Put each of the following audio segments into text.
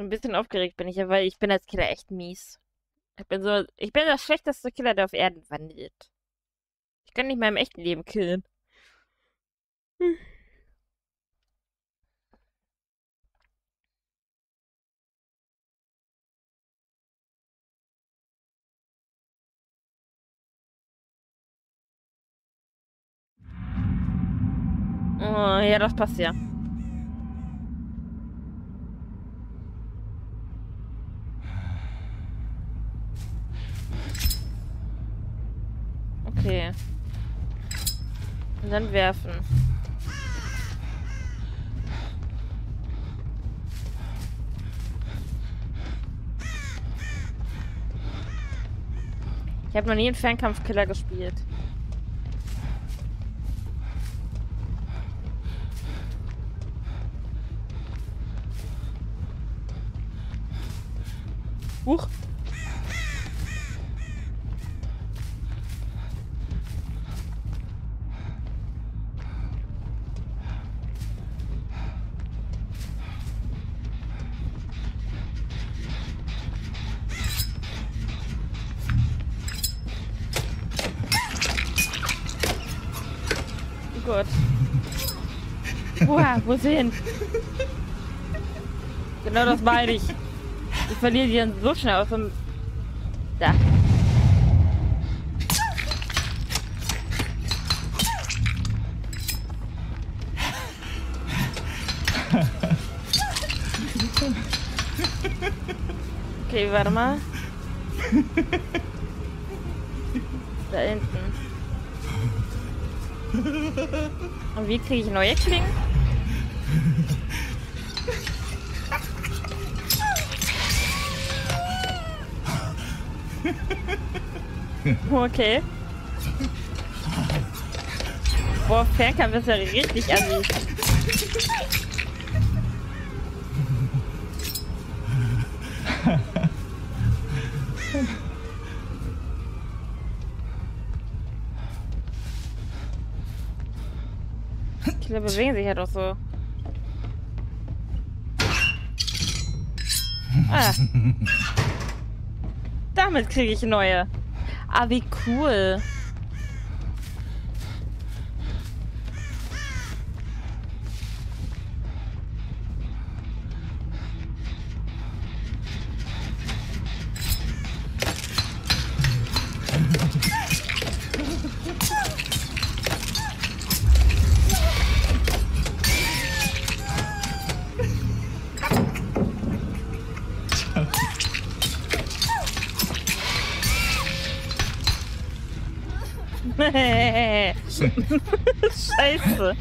Ein bisschen aufgeregt bin ich ja, weil ich bin als Killer echt mies. Ich bin der schlechteste Killer, der auf Erden wandelt. Ich kann nicht mal im echten Leben killen. Oh, ja, das passt ja. Okay. Und dann werfen. Ich habe noch nie einen Fernkampfkiller gespielt. Huch. Gott. Uah, wo ist sie hin? Genau das meine ich. Ich verliere die dann so schnell aus dem... Da. Okay, warte mal. Da hinten. Und wie kriege ich neue Klingen? Okay. Boah, Fernkampf ist ja richtig assi. Die bewegen sich ja doch so. Ah. Damit kriege ich neue. Ah, wie cool. Scheiße.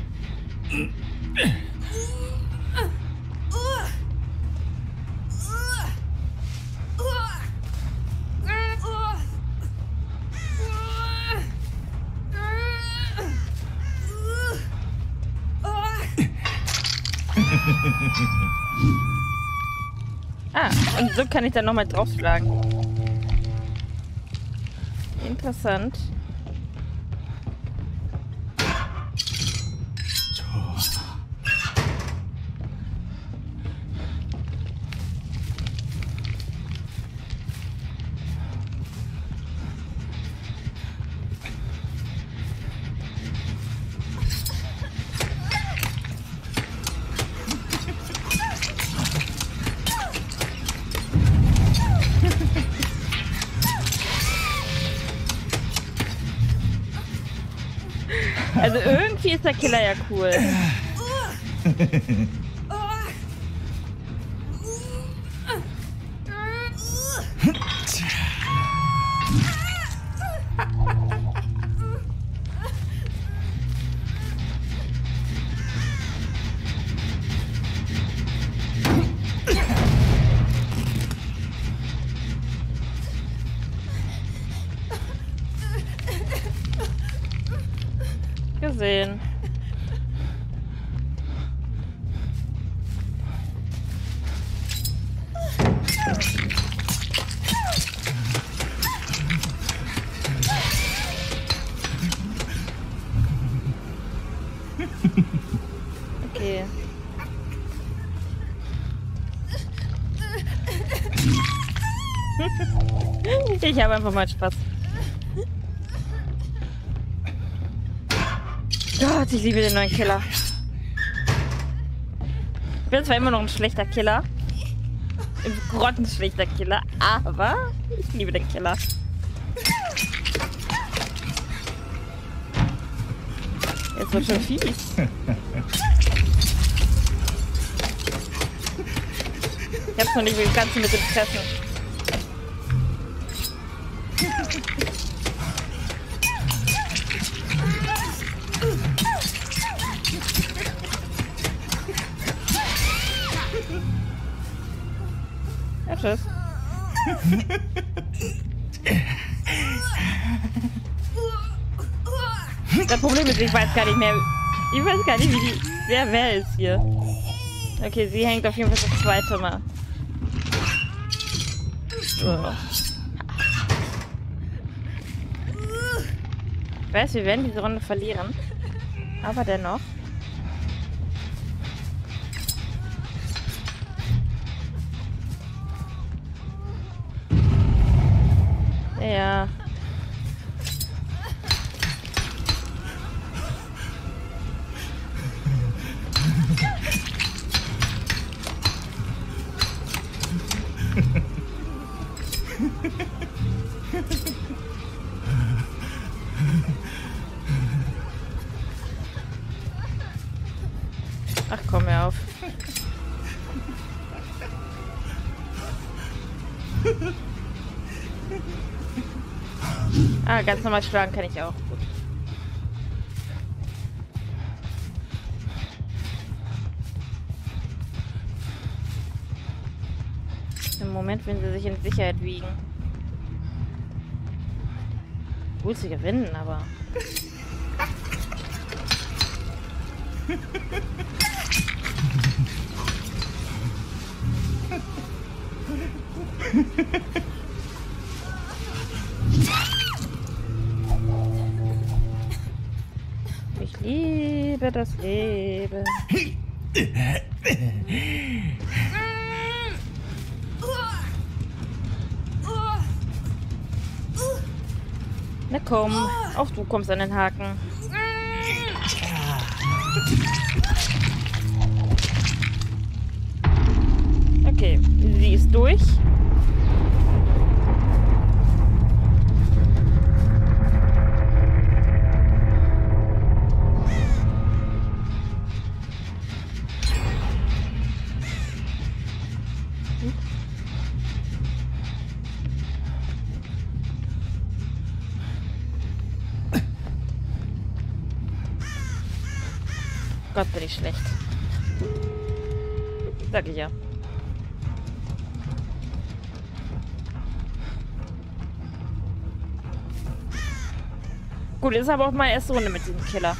Ah, und so kann ich dann nochmal draufschlagen. Interessant. Also irgendwie ist der Killer ja cool. Sehen. Okay. Ich habe einfach mal Spaß. Gott, ich liebe den neuen Killer. Ich bin zwar immer noch ein schlechter Killer. Ein grottenschlechter Killer. Aber ich liebe den Killer. Jetzt wird schon viel. Ich hab's noch nicht mit dem Ganzen mit dem Treffen. Ja, tschüss. Das Problem ist, ich weiß gar nicht mehr. Ich weiß gar nicht, wie die. Wer ist hier? Okay, sie hängt auf jeden Fall das zweite Mal. Ich weiß, wir werden diese Runde verlieren. Aber dennoch. Ja. Ach komm, hör auf. Ah, ganz normal schlagen kann ich auch. Gut. Im Moment, wenn sie sich in Sicherheit wiegen. Gut, sie gewinnen, aber... Ich liebe das Leben. Na komm, auch du kommst an den Haken. Okay, sie ist durch. Gott, bin ich schlecht. Sag ich ja. Gut, ist aber auch meine erste Runde mit diesem Killer.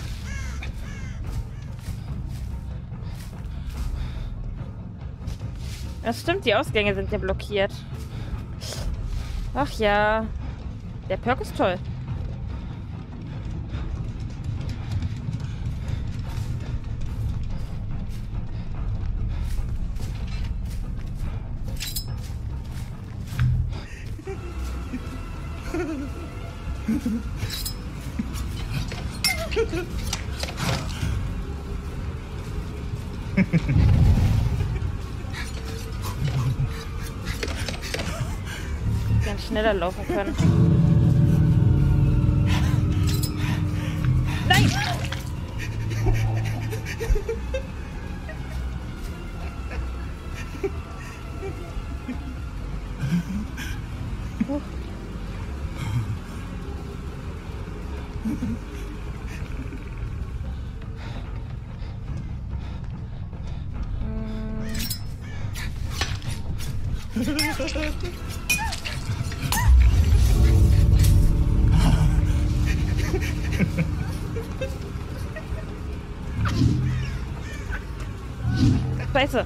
Das stimmt, die Ausgänge sind ja blockiert. Ach ja. Der Perk ist toll. Ganz schneller laufen können. Nein! Scheiße.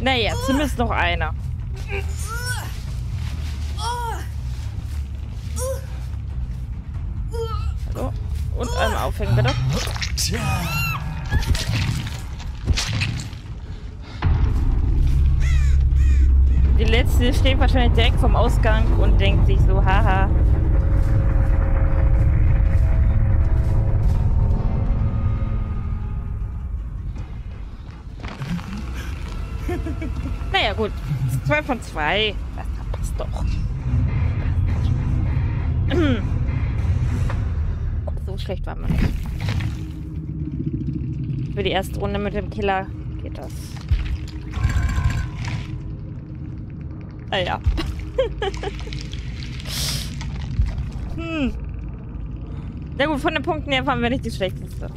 Naja, zumindest noch einer. mal aufhängen, bitte. Die letzte steht wahrscheinlich direkt vom Ausgang und denkt sich so, haha. Naja, gut. 2 von 2. Das passt doch. So schlecht war man nicht. Für die erste Runde mit dem Killer geht das. Naja. Na gut, von den Punkten her waren wir nicht die schlechteste.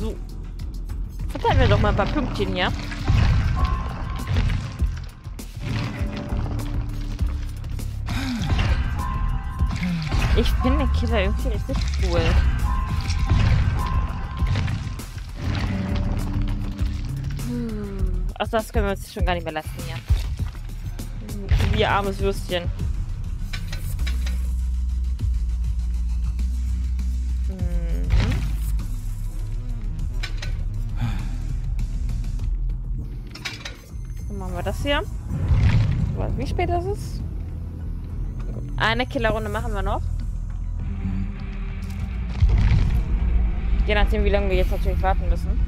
So. Verteilen wir doch mal ein paar Pünktchen, ja? Ich finde den Killer irgendwie richtig cool. Aus das können wir uns schon gar nicht mehr lassen, ja. Wie armes Würstchen. Das hier. Ich weiß, wie spät das ist. Eine Killerrunde machen wir noch. Je nachdem, wie lange wir jetzt natürlich warten müssen.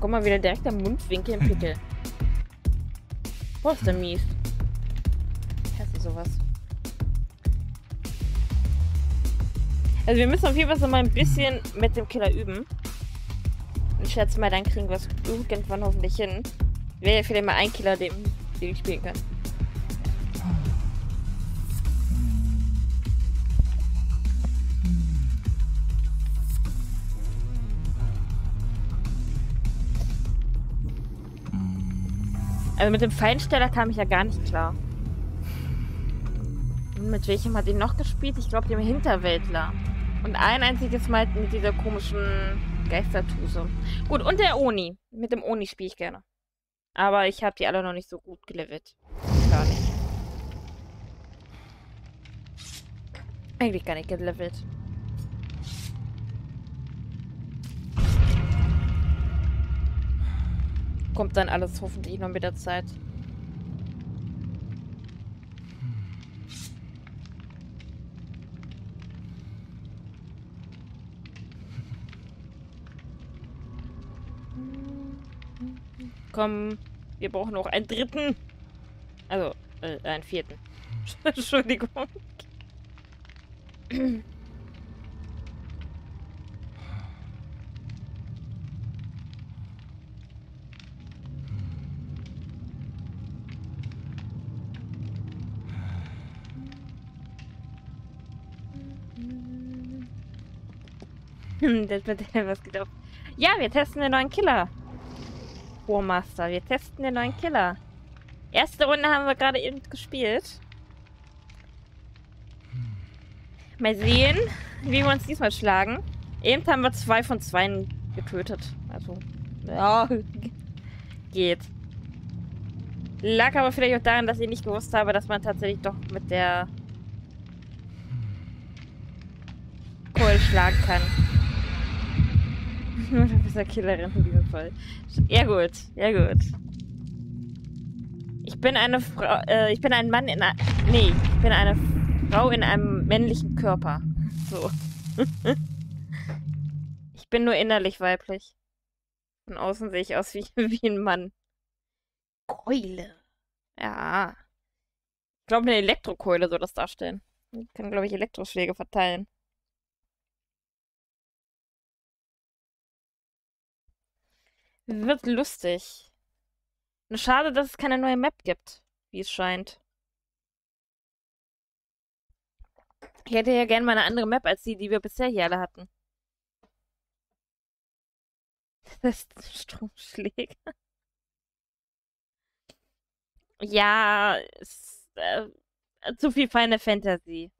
Guck mal, wieder direkt am Mundwinkel im Pickel. Boah, ist der mies. Ich hasse sowas. Also wir müssen auf jeden Fall noch mal ein bisschen mit dem Killer üben. Ich schätze mal, dann kriegen wir es irgendwann hoffentlich hin. Wäre ja vielleicht mal ein Killer, den ich spielen kann. Also mit dem Feinsteller kam ich ja gar nicht klar. Und mit welchem hat ihn noch gespielt? Ich glaube, dem Hinterwäldler. Und ein einziges Mal mit dieser komischen Geistertuse. Gut, und der Oni. Mit dem Oni spiele ich gerne. Aber ich habe die alle noch nicht so gut gelevelt. Gar nicht. Eigentlich gar nicht gelevelt. Kommt dann alles hoffentlich noch mit der Zeit. Komm, wir brauchen noch einen dritten. Also, einen vierten. Entschuldigung. Das wird was gedacht. Ja, wir testen den neuen Killer. Warmaster, wir testen den neuen Killer. Erste Runde haben wir gerade eben gespielt. Mal sehen, wie wir uns diesmal schlagen. Eben haben wir 2 von 2 getötet. Also, ja, geht. Lag aber vielleicht auch daran, dass ich nicht gewusst habe, dass man tatsächlich doch mit der Kohl schlagen kann. Nur eine bessere Killerin in diesem Fall. Ja gut, ja gut. Ich bin eine Frau, ich bin ein Mann in einem, nee, ich bin eine Frau in einem männlichen Körper. So. Ich bin nur innerlich weiblich. Von außen sehe ich aus wie ein Mann. Keule. Ja. Ich glaube, eine Elektrokeule soll das darstellen. Ich kann, glaube ich, Elektroschläge verteilen. Wird lustig. Nur schade, dass es keine neue Map gibt, wie es scheint. Ich hätte ja gerne mal eine andere Map als die, die wir bisher hier alle hatten. Das ist ein Stromschläger. Ja, ist, zu viel Final Fantasy.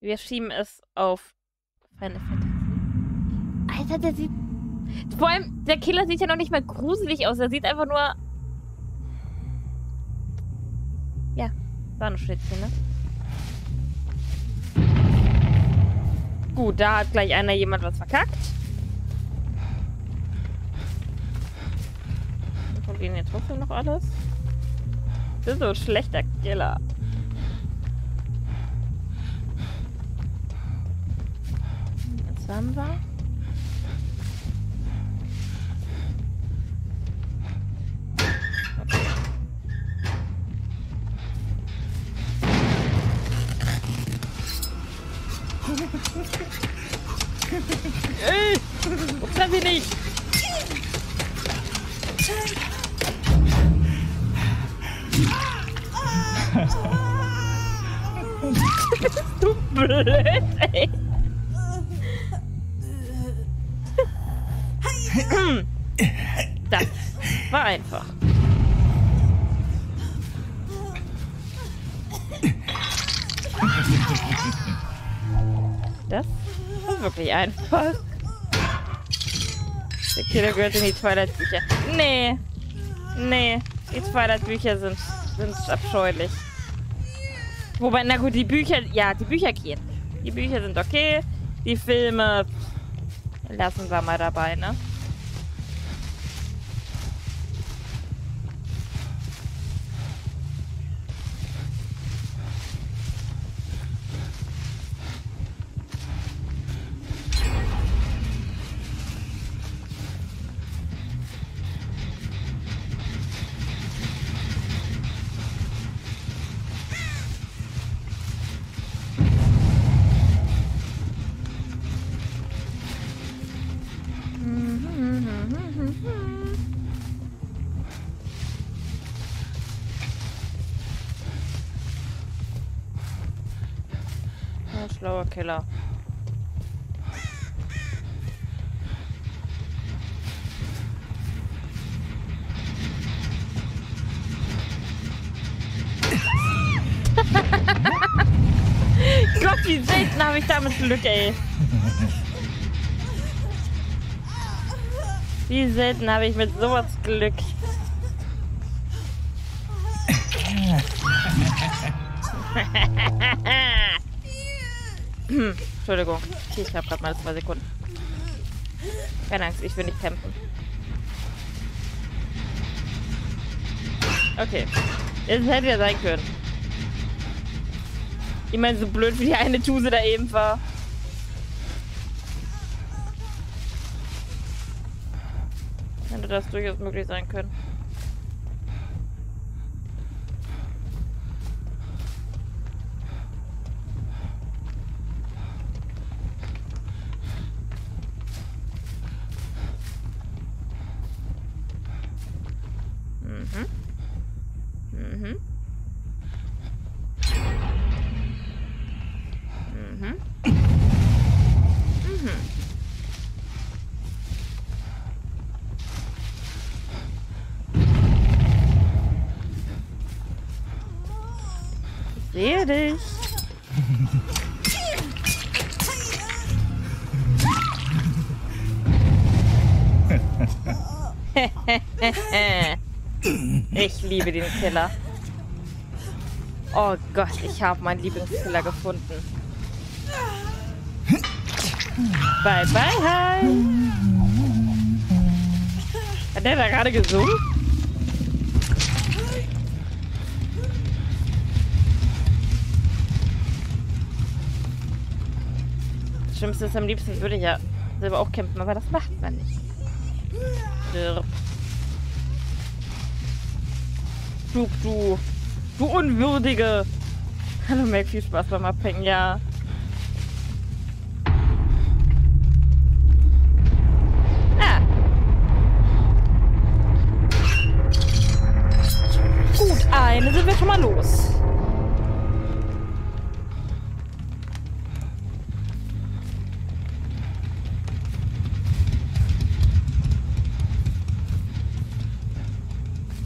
Wir schieben es auf Final Fantasy. Alter, der sieht... Vor allem, der Killer sieht ja noch nicht mal gruselig aus. Er sieht einfach nur... Ja, war ein Schätzchen, ne? Gut, da hat gleich einer jemand was verkackt. Wir probieren jetzt trotzdem noch alles. Das ist so ein schlechter Killer. Jetzt haben wir... Ey! Wo kann sie nicht? Bist du blöd, ey? Das war einfach. Das war wirklich einfach. Der Killer gehört in die Twilight-Bücher. Nee. Nee. Die Twilight-Bücher sind abscheulich. Wobei, na gut, die Bücher... Ja, die Bücher gehen. Die Bücher sind okay. Die Filme... Lassen wir mal dabei, ne? Schlauer Killer. Gott, wie selten habe ich damit Glück, ey. Wie selten habe ich mit sowas Glück. Entschuldigung, ich habe gerade mal 2 Sekunden. Keine Angst, ich will nicht kämpfen. Okay, das hätte ja sein können. Ich meine, so blöd wie die eine Tuse da eben war. Hätte das durchaus möglich sein können. Sehe dich. Ich liebe den Killer. Oh Gott, ich habe meinen Lieblingskiller gefunden. Bye, bye, hi. Hat der da gerade gesungen? Schlimmste ist, am liebsten würde ich ja selber auch kämpfen, aber das macht man nicht. Stirb. Stirb, du. Du Unwürdige! Hallo Mac, viel Spaß beim Abhängen, ja. Ah! Gut, eine sind wir schon mal los.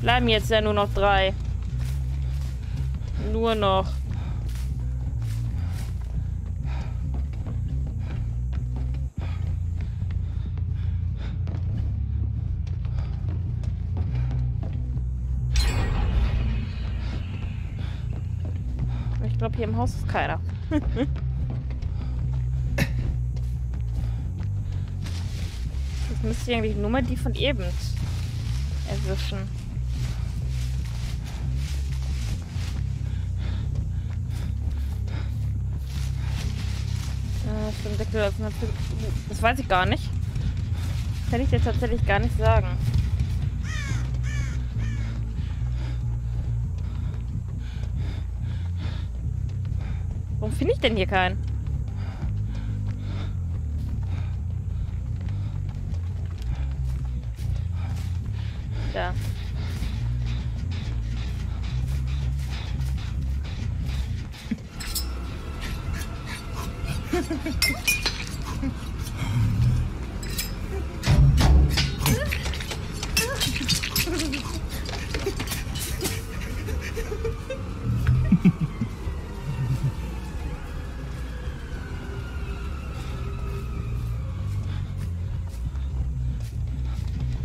Bleiben jetzt ja nur noch 3. Nur noch. Ich glaube, hier im Haus ist keiner. Das müsste ich eigentlich nur mal die von eben erwischen. Das weiß ich gar nicht. Das kann ich dir tatsächlich gar nicht sagen. Warum finde ich denn hier keinen? Da.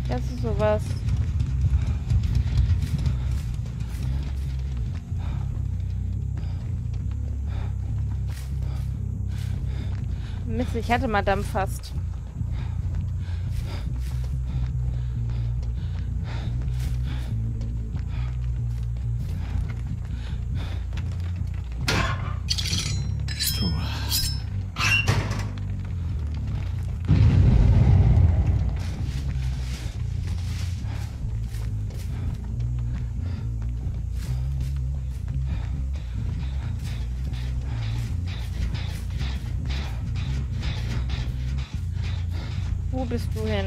Das ist sowas. Mist, ich hatte Madame fast. Wo bist du hin?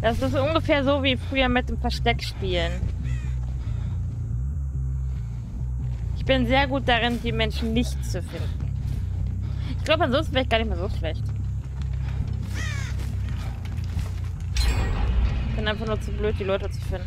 Das ist ungefähr so wie früher mit dem Versteckspielen. Ich bin sehr gut darin, die Menschen nicht zu finden. Ich glaube, ansonsten wäre ich gar nicht mehr so schlecht. Ich bin einfach nur zu blöd, die Leute zu finden.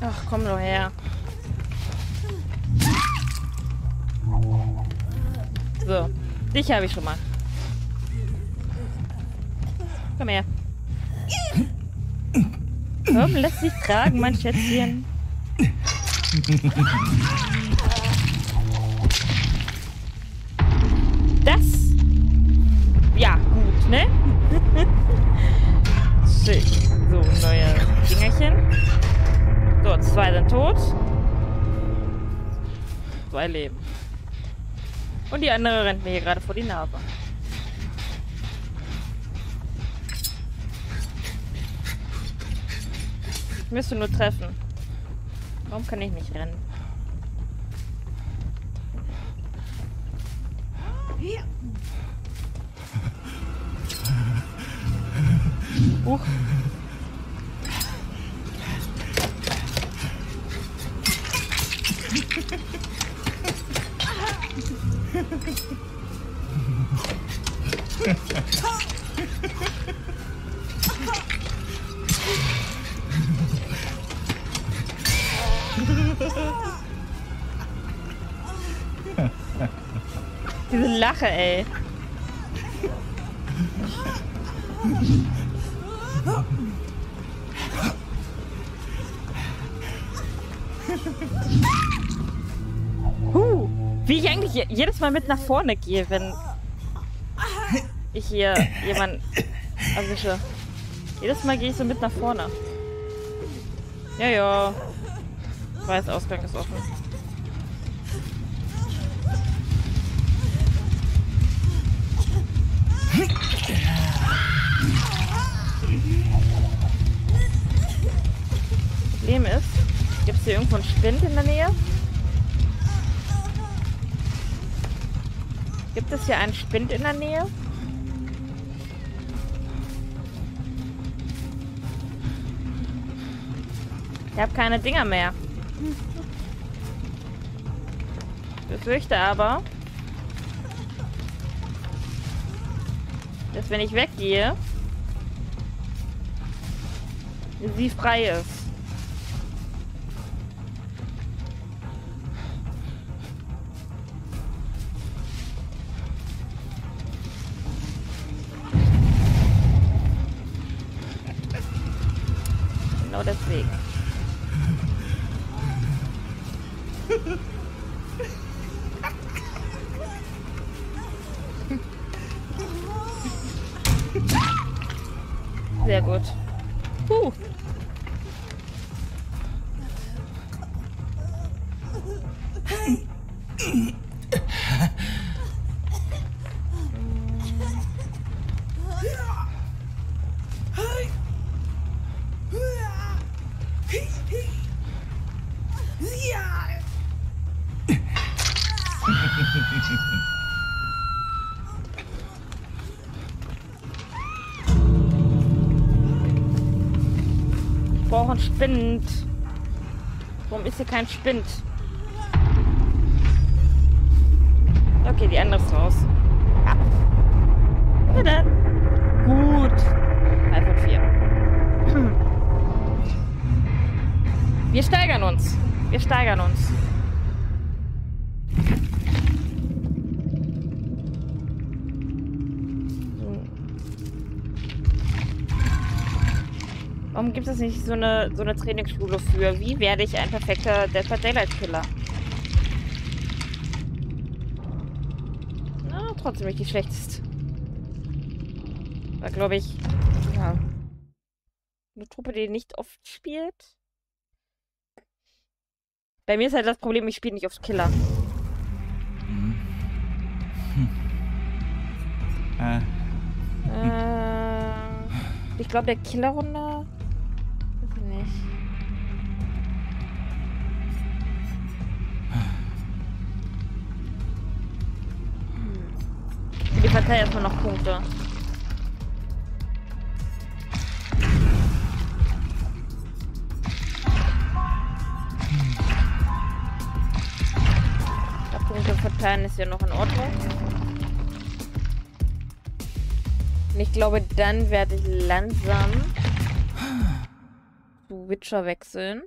Ach, komm doch her. So, dich habe ich schon mal. Komm her. Komm, lass dich tragen, mein Schätzchen. Das? Ja, gut, ne? Schön. So, neue Dingerchen. So, 2 sind tot. 2 leben. Und die andere rennt mir hier gerade vor die Nase. Ich müsste nur treffen. Warum kann ich nicht rennen? Hier. Oh. Diese Lache, ey. Wie ich eigentlich jedes Mal mit nach vorne gehe, wenn ich hier jemanden erwische. Jedes Mal gehe ich so mit nach vorne. Ja, ja. Ich weiß, Ausgang ist offen. Das Problem ist, gibt es hier irgendwo einen Spind in der Nähe? Gibt es hier einen Spind in der Nähe? Ich habe keine Dinger mehr. Ich befürchte aber, dass wenn ich weggehe, sie frei ist. Deswegen. Sehr gut. Ich brauche einen Spind. Warum ist hier kein Spind? Okay, die andere ist raus. Ah. Na dann. Gut. 3 von 4. Wir steigern uns. Wir steigern uns. Warum gibt es nicht so eine Trainingsschule für? Wie werde ich ein perfekter Dead by Daylight Killer? Na, trotzdem nicht die schlechteste. War, glaube ich, ja, eine Truppe, die nicht oft spielt. Bei mir ist halt das Problem, ich spiele nicht oft Killer. Ich glaube, der Killer-Runde... Nicht. Wir verteilen erstmal noch Punkte. Die Punkte verteilen ist ja noch in Ordnung. Und ich glaube, dann werde ich langsam Witcher wechseln.